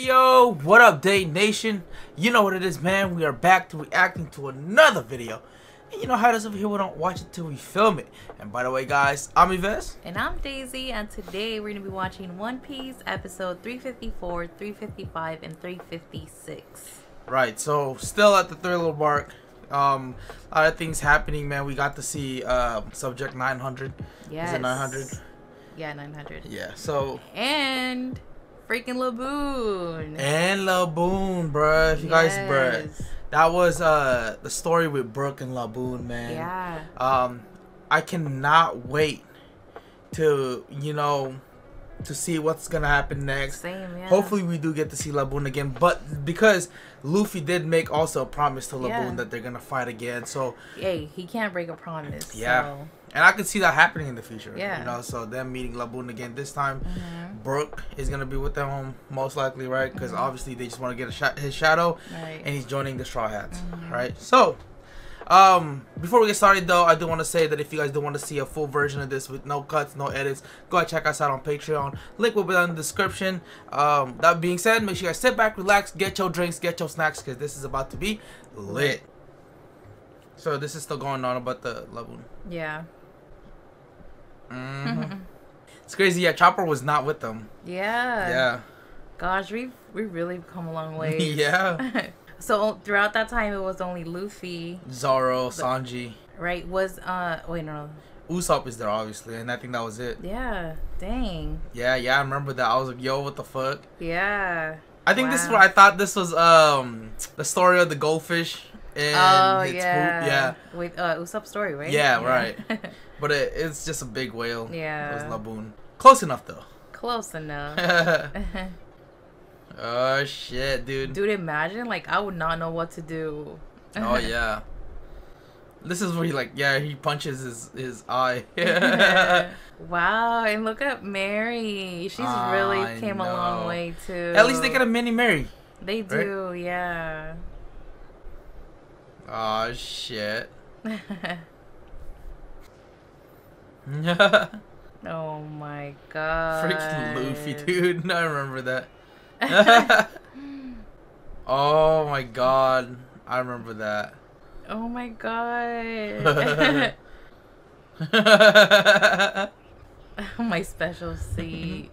Hey yo, what up Day Nation? You know what it is, man. We are back to reacting to another video. And you know how it is over here, we don't watch it till we film it. And by the way guys, I'm Yves. And I'm Daisy, and today we're going to be watching One Piece episode 354, 355, and 356. Right, so still at the Thriller Bark. A lot of things happening, man. We got to see Subject 900. Yes. Is it 900? Yeah, 900. Yeah, so... And... freaking Laboon. And Laboon, bruh. If you guys, bruh. That was the story with Brook and Laboon, man. Yeah. I cannot wait to, you know, to see what's going to happen next. Same, yeah. Hopefully we do get to see Laboon again. But because Luffy did make also a promise to Laboon that they're going to fight again. So, hey, he can't break a promise. Yeah. So. And I could see that happening in the future. Yeah. You know, so them meeting Laboon again this time. Mm-hmm. Brook is going to be with them most likely, right? Because obviously they just want to get a his shadow. Right. And he's joining the Straw Hats. Mm-hmm. Right? So, before we get started though, I do want to say that if you guys do want to see a full version of this with no cuts, no edits, go ahead and check us out on Patreon. Link will be down in the description. That being said, make sure you guys sit back, relax, get your drinks, get your snacks, because this is about to be lit. So this is still going on about the Laboon. Yeah. Mm-hmm. It's crazy. Yeah, Chopper was not with them. Yeah. Yeah. Gosh, we really come a long way. Yeah. So throughout that time, it was only Luffy, Zoro, Sanji. Right. Was wait, no. Usopp is there obviously, and I think that was it. Yeah. Dang. Yeah, yeah. I remember that. I was like, yo, what the fuck? Yeah. I think this is what I thought. This was the story of the goldfish. And oh, it's yeah. Yeah. With Usopp's story, right? Yeah, yeah. Right. But it's just a big whale. Yeah. It was Laboon. Close enough, though. Close enough. Oh, shit, dude. Dude, imagine. Like, I would not know what to do. Oh, yeah. This is where he, like, yeah, he punches his eye. Wow, and look at Mary. She's really came a long way, too. At least they got a mini Mary. They do, right? Yeah. Oh shit. Oh my god. Freaking Luffy, dude. I remember that. Oh my god. I remember that. Oh my god. My special seat.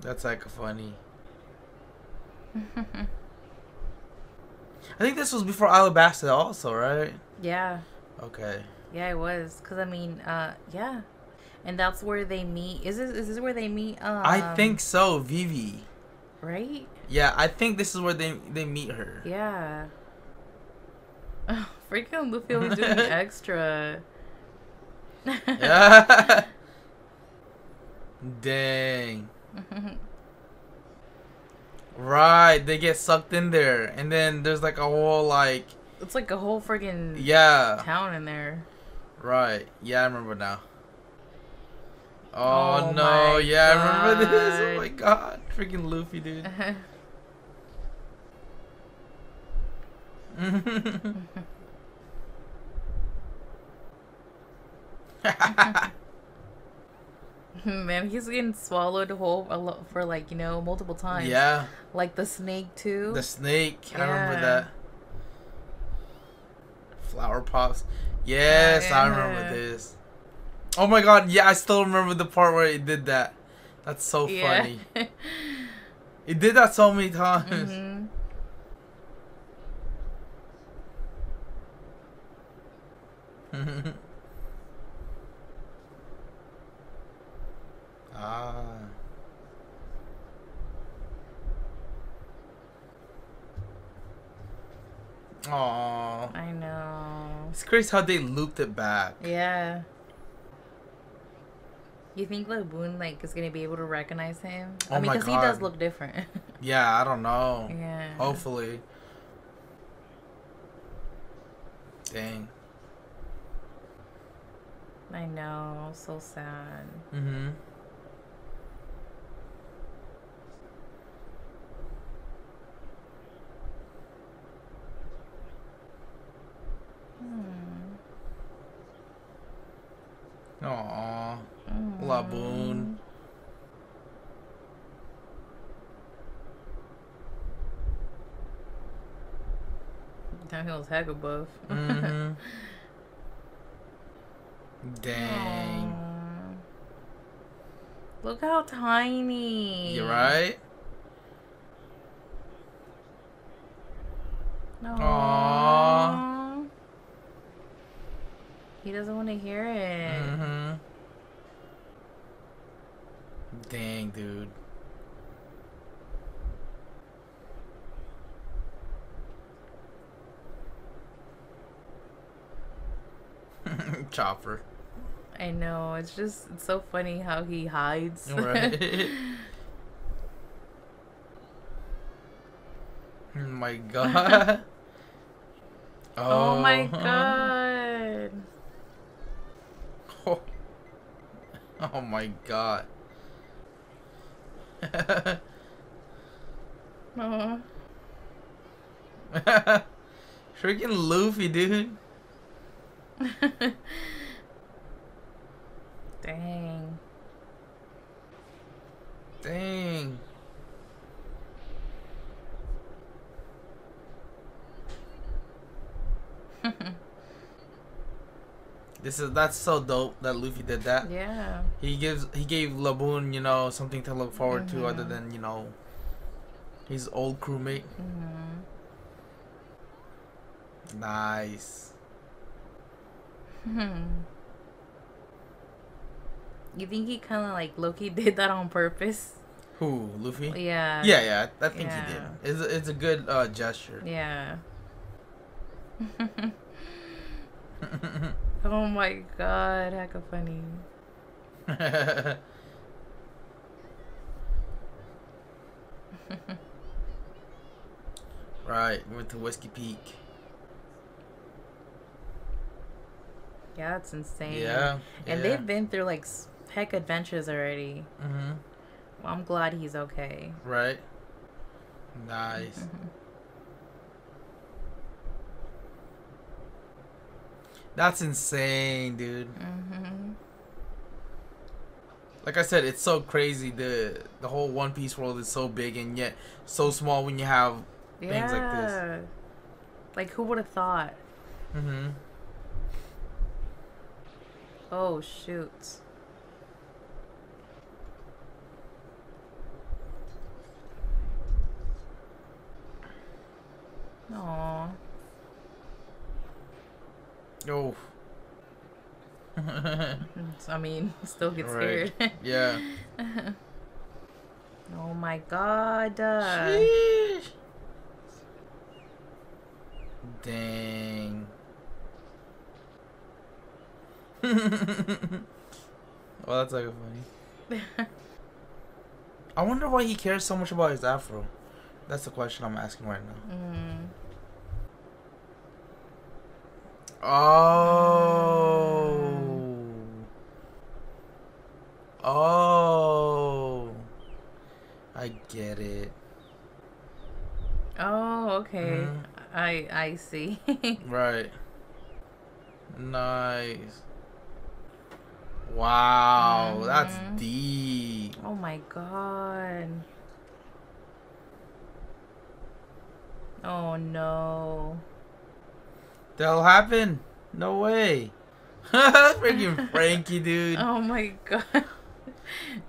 That's like funny. I think this was before Alabasta also, right? Yeah. Okay. Yeah, it was. Because, I mean, yeah. And that's where they meet. Is this where they meet? I think so. Vivi. Right? Yeah, I think this is where they meet her. Yeah. Oh, freaking Luffy was doing extra. Yeah. Dang. Right, they get sucked in there, and then there's like a whole like. It's like a whole freaking town in there. Right. Yeah, I remember now. Oh, no! Yeah, god. I remember this. Oh my god! Freaking Luffy, dude. Man, he's getting swallowed whole a lot for like, you know, multiple times. Yeah. Like the snake too. The snake. Yeah. I remember that. Flower pops. Yes, yeah. I remember this. Oh my god, yeah, I still remember the part where it did that. That's so funny. It did that so many times. Mm-hmm. Oh, I know. It's crazy how they looped it back. Yeah. You think Laboon like is gonna be able to recognize him? Oh, I mean, because he does look different. Yeah, I don't know. Yeah. Hopefully. Dang. I know. So sad. Mm-hmm. Aw, Laboon. time he was Haggle buff. Dang. Aww. Look how tiny. You're right. No. Aww. He doesn't want to hear it. Dang, dude. Chopper. I know. It's just, it's so funny how he hides. Right. Oh my god. Oh my god. Oh, oh my god. Oh. Freaking Luffy, dude. Dang. Dang. That's so dope that Luffy did that. Yeah. He gave Laboon, you know, something to look forward to other than, you know, his old crewmate. Nice. You think he kind of like Loki did that on purpose? Who, Luffy? Yeah. Yeah, yeah. I think he did. It's a good gesture. Yeah. Oh my god, hecka funny. Right, we went to Whiskey Peak. Yeah, it's insane. Yeah. And they've been through like heck adventures already. Well, I'm glad he's okay. Right. Nice. That's insane, dude. Like I said, it's so crazy. The whole One Piece world is so big and yet so small when you have things like this. Like, who would have thought? Oh, shoot. Aww. Oh. I mean, still get scared. Yeah. Oh my god. Sheesh. Dang. Well, that's like funny. I wonder why he cares so much about his afro. That's the question I'm asking right now. Oh. Oh. I get it. Oh, okay. I see. Right. Nice. Wow, that's deep. Oh my god. Oh no. That'll happen. No way. Freaking Frankie, dude. Oh my god.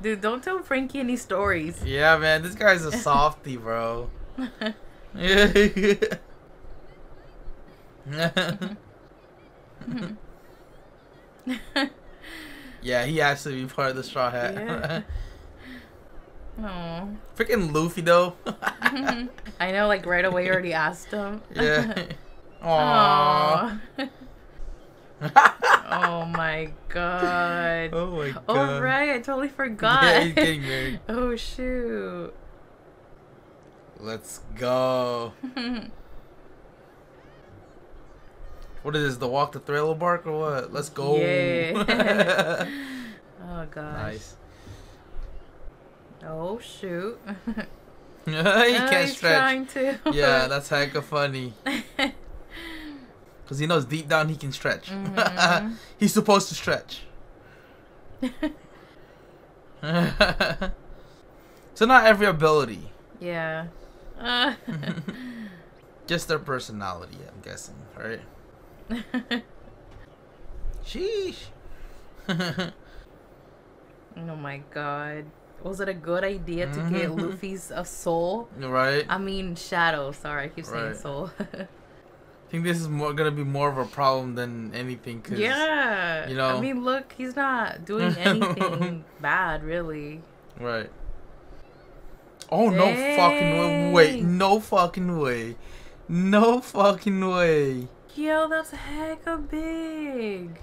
Dude, don't tell Frankie any stories. Yeah, man, this guy's a softie, bro. Yeah, he has to be part of the Straw Hat. Yeah. Oh. Freaking Luffy, though. I know, like, right away, already asked him. Yeah. Aww. Oh, my god. Oh, my god. Oh, right. I totally forgot. Yeah, he's getting married. Oh, shoot. Let's go. What is this, the walk to Thriller Bark or what? Let's go. Yeah. Oh, gosh. Nice. Oh, shoot. He can't stretch. Trying to. Yeah, that's hecka funny. Because he knows deep down he can stretch. He's supposed to stretch. So not every ability. Yeah. Just their personality, I'm guessing, right? Sheesh. Oh my god. Was it a good idea to get Luffy's soul? Right. I mean, shadow. Sorry, I keep saying soul. I think this is gonna be more of a problem than anything. Cause, yeah. You know. I mean, look, he's not doing anything bad, really. Right. Oh, dang. No fucking way! No fucking way! No fucking way! Yo, that's hecka big.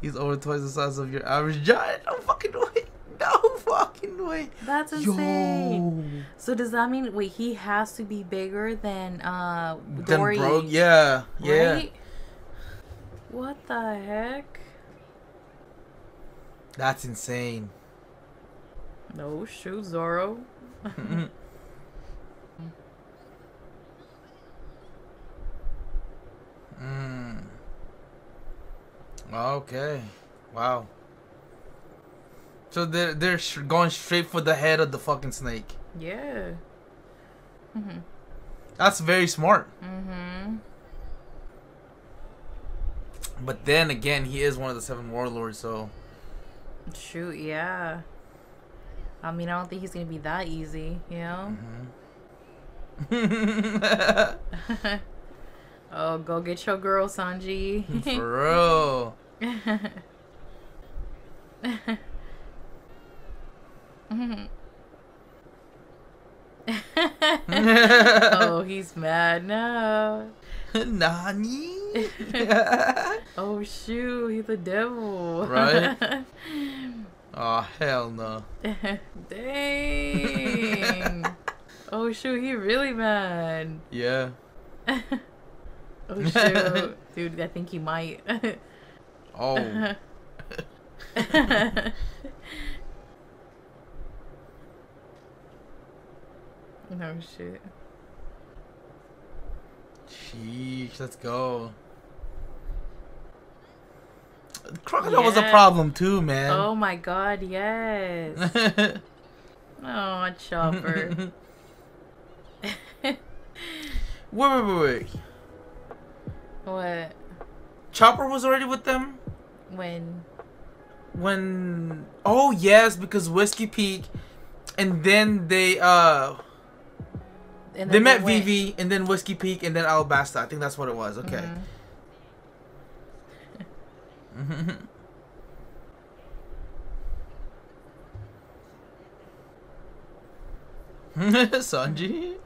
He's over twice the size of your average giant. No fucking way! No fucking way! That's insane. Yo. So does that mean wait? He has to be bigger than Dory? Than Brook? Yeah, yeah. Right? What the heck? That's insane. No shoot, Zoro. Okay. Wow. So they're going straight for the head of the fucking snake. Yeah. That's very smart. But then again, he is one of the 7 warlords, so. Shoot, yeah. I mean, I don't think he's gonna be that easy, you know. Oh, go get your girl, Sanji. For real. Oh, he's mad now. Nani? Oh shoot, he's the devil. Right? Oh hell no. Dang. Oh shoot, he really mad. Yeah. Oh shoot. Dude, I think he might. Oh. No shit. Sheesh, let's go. Crocodile was a problem too, man. Oh my god, yes. Oh, Chopper. Wait. What? Chopper was already with them? When? Oh yes, because Whiskey Peak, and then they they met Vivi, and then Whiskey Peak, and then Alabasta. I think that's what it was. Okay. Sanji?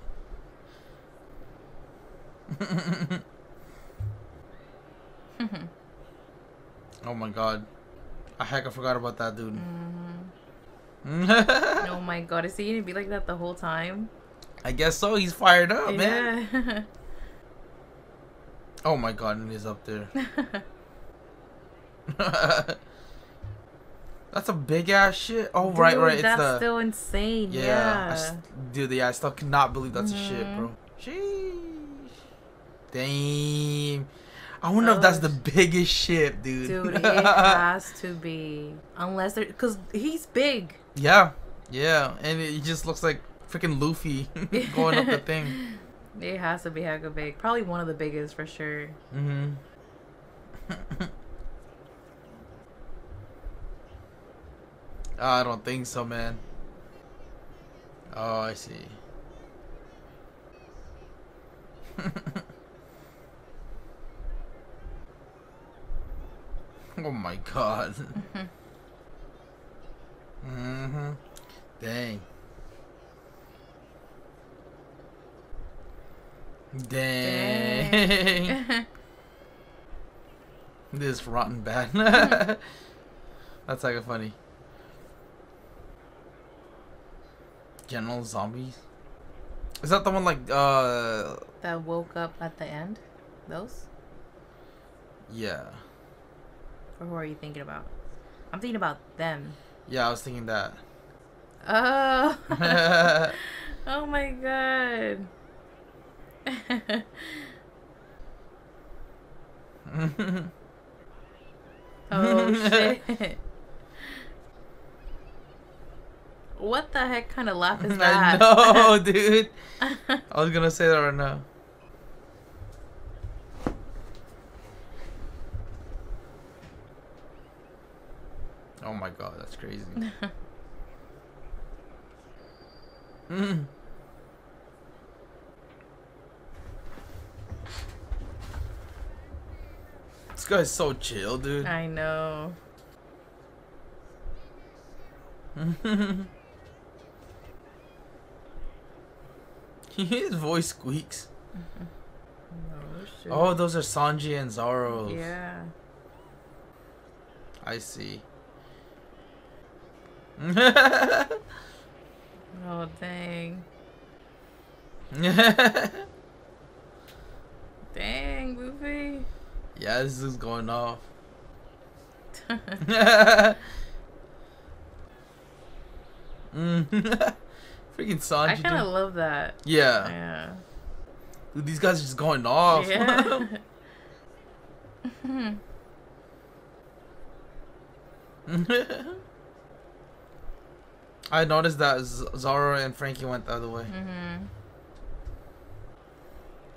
Oh my god. I forgot about that dude. Oh my god. Is he gonna be like that the whole time? I guess so. He's fired up, man. Oh my god, and he's up there. That's a big ass shit. Oh, dude, right. It's that's still insane. Yeah. Dude, yeah, I still cannot believe that's a shit, bro. Sheesh. Damn. I wonder if that's the biggest shit, dude. Dude, it has to be. Unless they're. Because he's big. Yeah. Yeah. And it just looks like freaking Luffy going up the thing. It has to be hecka big. Probably one of the biggest for sure. I don't think so, man. Oh, I see. Oh my god. Dang. Dang. This rotten bad. That's like a funny. General Zombies? Is that the one like that woke up at the end? Those? Yeah. Or who are you thinking about? I'm thinking about them. Yeah, I was thinking that. Oh. Oh my god. Oh shit. What the heck kind of laugh is that? I know, dude. I was gonna say that right now. Oh my god, that's crazy. This guy's so chill, dude. I know. His voice squeaks. No shit. Oh, those are Sanji and Zoro's. Yeah. I see. Oh, dang. Dang, Luffy. Yeah, this is going off. Freaking Sanji. I kind of love that. Yeah. Yeah. Dude, these guys are just going off. Yeah. I noticed that Zoro and Frankie went the other way.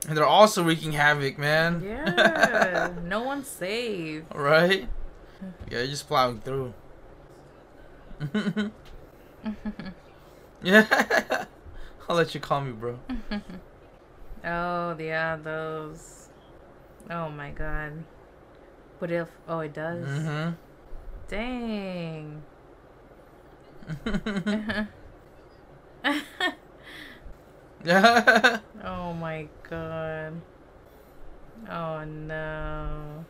And they're also wreaking havoc, man. Yeah. No one's safe. Right? Yeah, you're just plowing through. Yeah. I'll let you call me, bro. Oh, yeah, those. Oh, my God. What if... Oh, it does? Dang. Oh my god. Oh no.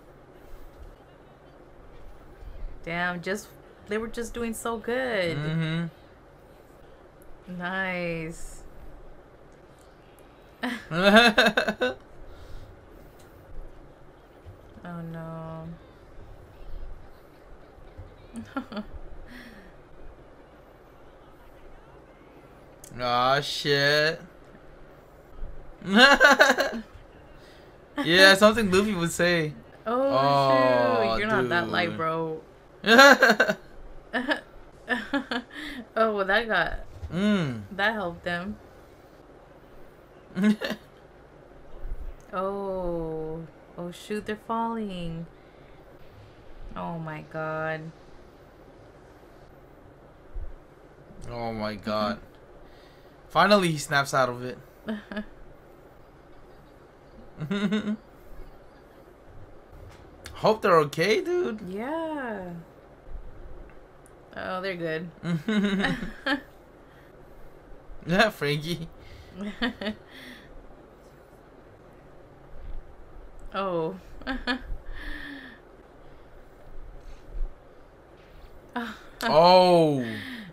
Damn, just they were just doing so good. Nice. Oh no. Aw, shit. Yeah, something Luffy would say. Oh, shoot. You're not that light, bro. Oh, well, that got... That helped them. Oh. Oh, shoot, they're falling. Oh, my God. Oh, my God. Finally, he snaps out of it. Hope they're okay, dude. Yeah. Oh, they're good. Yeah, Frankie. Oh. Oh.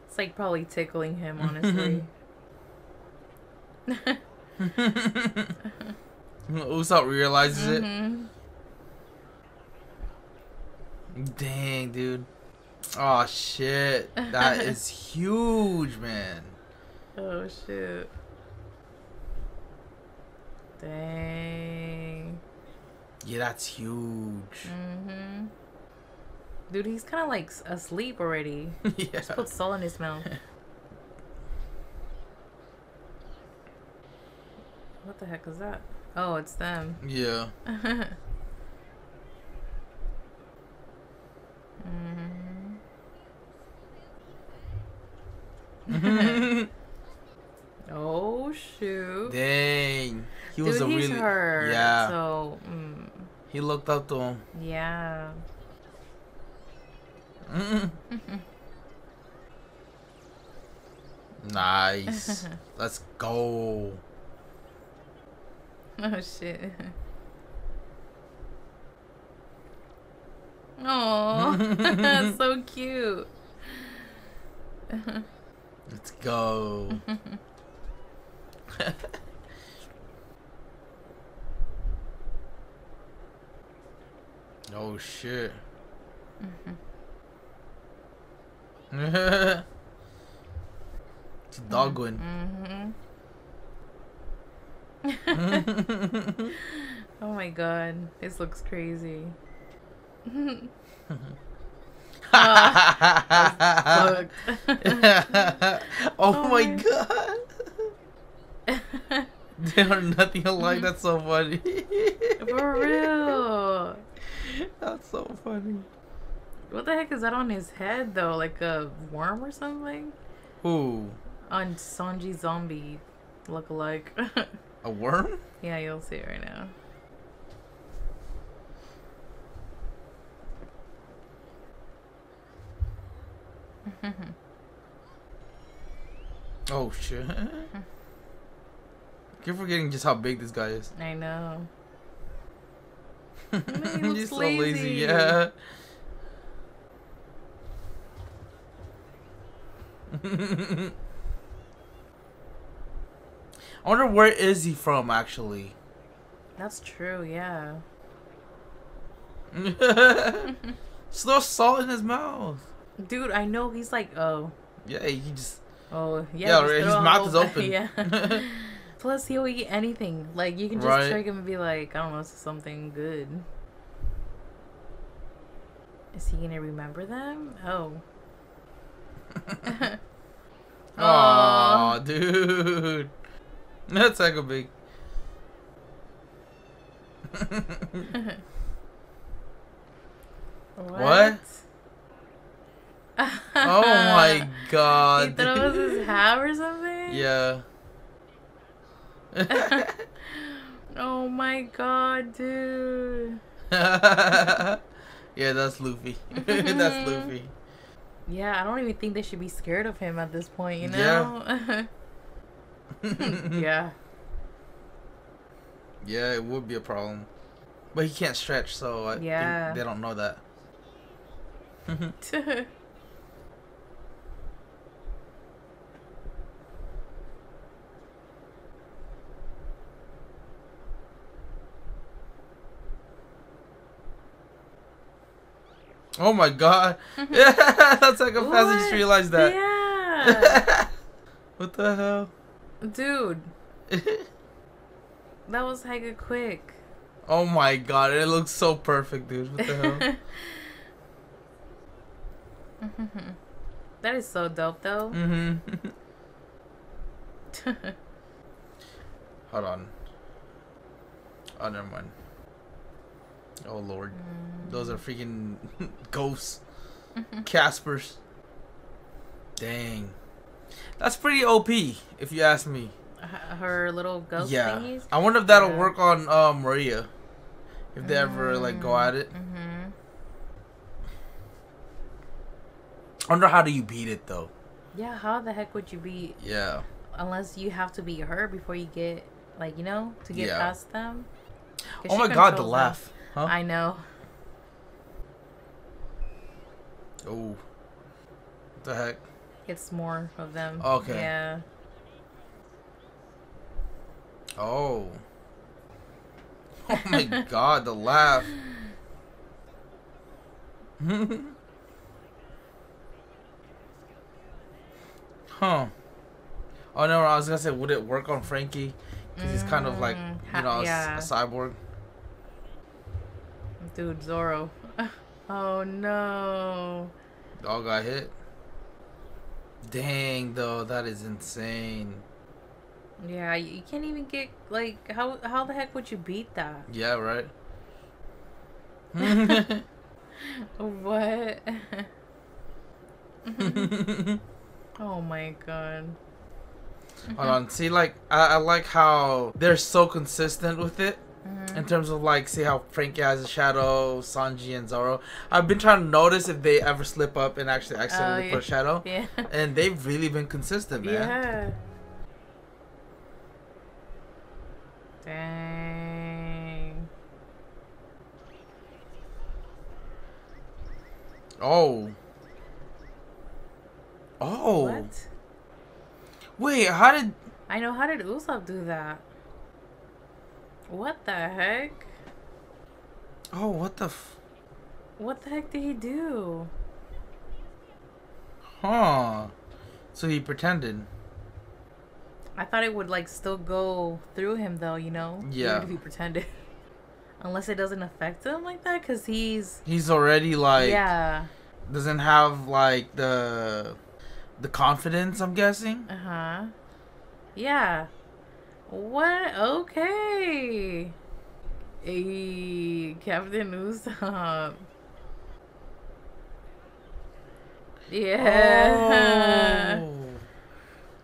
It's like probably tickling him, honestly. Usopp realizes it. Dang, dude. Oh shit. That is huge, man. Oh shit. Dang. Yeah, that's huge. Dude, he's kind of like asleep already. Yeah. Just put salt in his mouth. What the heck is that? Oh, it's them. Yeah. Oh shoot! Dang, he was really hurt. Yeah. So he looked up to him. Yeah. Nice. Let's go. Oh shit. Oh, that's so cute. Let's go. Oh shit. It's a dog one. Oh my god, this looks crazy. Oh, oh my god. They are nothing alike. That's so funny. For real. That's so funny. What the heck is that on his head, though? Like a worm or something? Who? On Sanji zombie lookalike. A worm? Yeah, you'll see it right now. Oh shit. You're forgetting just how big this guy is. I know. He's so lazy, yeah. I wonder where is he from actually. That's true, yeah. There's no salt in his mouth. Dude, I know he's like, oh. Yeah, he just. Oh, yeah. Yeah, his mouth is open. Yeah. Plus, he'll eat anything. Like, you can just trick him and be like, I don't know, this is something good. Is he gonna remember them? Oh. Aww, dude. That's like a big. What? Oh my god. He thought it was his hat or something? Yeah. Oh my god, dude. Yeah, that's Luffy. That's Luffy. Yeah, I don't even think they should be scared of him at this point, you know? Yeah. Yeah. Yeah, it would be a problem. But he can't stretch, so I think they don't know that. Oh my god. Yeah, that's like a passage to realize that. Yeah. What the hell? Dude. That was hecka quick. Oh my god, it looks so perfect, dude. What the hell? That is so dope, though. Hold on. Oh, never mind. Oh, Lord. Those are freaking ghosts. Caspers. Dang. That's pretty OP, if you ask me. Her little ghost thingies? I wonder if that'll work on Moria. If they ever, like, go at it. I wonder how do you beat it though? Yeah, how the heck would you beat? Yeah. Unless you have to beat her before you get, like, you know, to get past them. Oh my god, the laugh! Huh? I know. Oh, what the heck! It's more of them. Okay. Yeah. Oh. Oh my god, the laugh. Huh. Oh no, I was gonna say, would it work on Frankie? Because he's kind of like, you know, a cyborg. Dude, Zoro. Oh no. Dog got hit. Dang, though, that is insane. Yeah, you can't even get, like, how the heck would you beat that? Yeah, right. What? Oh my god. Hold on, see, like, I like how they're so consistent with it in terms of, like, see how Frankie has a shadow, Sanji and Zoro. I've been trying to notice if they ever slip up and actually accidentally put a shadow. Yeah. And they've really been consistent, man. Yeah. Dang. Oh. Oh. What? Wait, how did... I know, how did Usopp do that? What the heck? Oh, what the f... What the heck did he do? Huh. So he pretended. I thought it would, like, still go through him, though, you know? Yeah. Even if he pretended. Unless it doesn't affect him like that, because he's... He's already, like... Yeah. Doesn't have, like, the confidence, I'm guessing. Yeah. What? Okay. Hey, Captain Usopp. Yeah. Oh,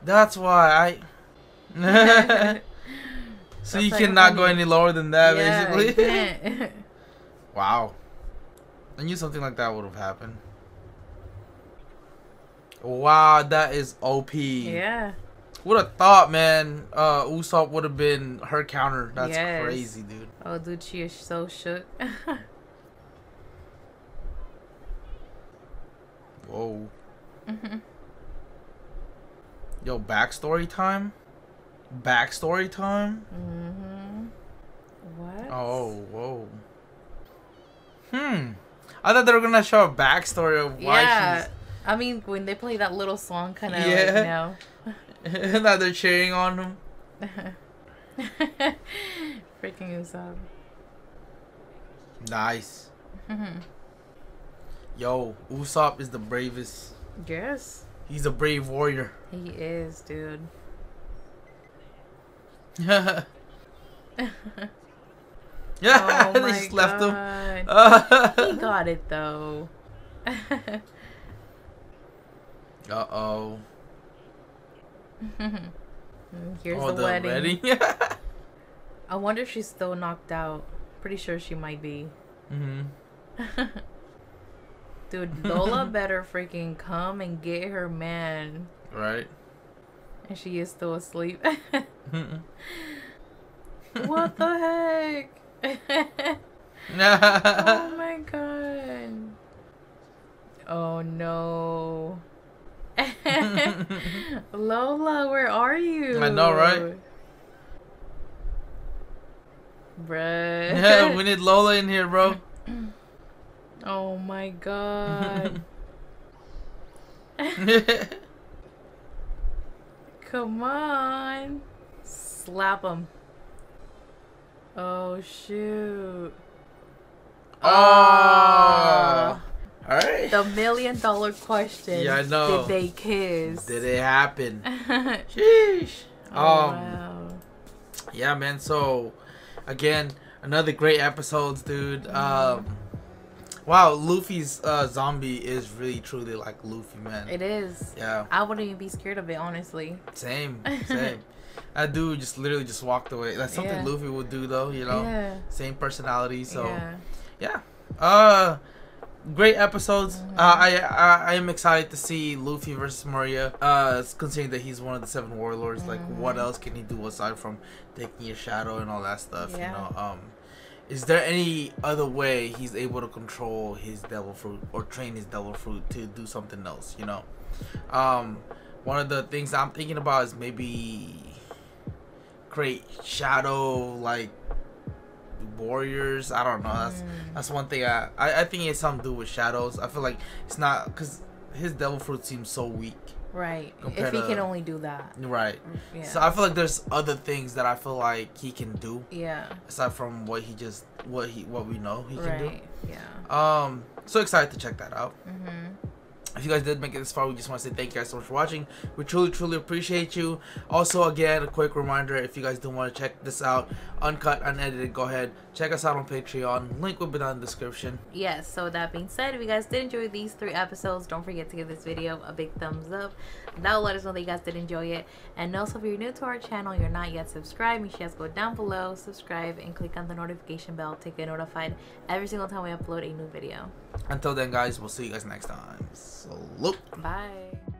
that's why I. So you cannot go any lower than that, yeah, basically. You can't. Wow. I knew something like that would have happened. Wow, that is OP. Yeah. Would have thought, man. Usopp would have been her counter. That's crazy, dude. Oh, dude, she is so shook. Whoa. Mm-hmm. Yo, backstory time. Backstory time. Mm-hmm. What? Oh, whoa. Hmm. I thought they were gonna show a backstory of why she's. I mean, when they play that little song, kind of like now. That they're cheering on him. Freaking Usopp. Nice. Mm-hmm. Yo, Usopp is the bravest. Yes. He's a brave warrior. He is, dude. Yeah. Yeah, oh, they just left him. He got it though. Uh-oh. Here's the wedding. I wonder if she's still knocked out. Pretty sure she might be. Mm-hmm. Dude, Lola better freaking come and get her man. Right. And she is still asleep. What the heck? Oh my god. Oh no. Lola, where are you? I know, right? Bruh. Yeah, we need Lola in here, bro. Oh my god. Come on. Slap him. Oh shoot. Oh. All right. The $1,000,000 question. Yeah, I know. Did they kiss? Did it happen? Sheesh. Oh, wow. Yeah, man. So, again, another great episode, dude. Wow, Luffy's zombie is really truly like Luffy, man. It is. Yeah. I wouldn't even be scared of it, honestly. Same, same. That dude just literally just walked away. That's something Luffy would do, though. You know, same personality. So, yeah. Great episodes. I am excited to see Luffy versus Moria. Considering that he's one of the 7 warlords, like what else can he do aside from taking a shadow and all that stuff? You know, is there any other way he's able to control his devil fruit or train his devil fruit to do something else? You know, one of the things I'm thinking about is maybe create shadow like warriors. I don't know. That's one thing I think it's something to do with shadows. I feel like it's not because his devil fruit seems so weak. Right. If he can only do that. Right. Yeah. So I feel like there's other things that I feel like he can do. Yeah. Aside from what he just what we know he can do. Yeah. So excited to check that out. If you guys did make it this far, we just want to say thank you guys so much for watching. We truly, truly appreciate you. Also, again, a quick reminder, if you guys do want to check this out, uncut, unedited, go ahead. Check us out on Patreon. Link will be down in the description. Yes, so that being said, if you guys did enjoy these 3 episodes, don't forget to give this video a big thumbs up. That will let us know that you guys did enjoy it. And also, if you're new to our channel, you're not yet subscribed, you should just go down below, subscribe, and click on the notification bell to get notified every single time we upload a new video. Until then, guys, we'll see you guys next time. So look. Bye.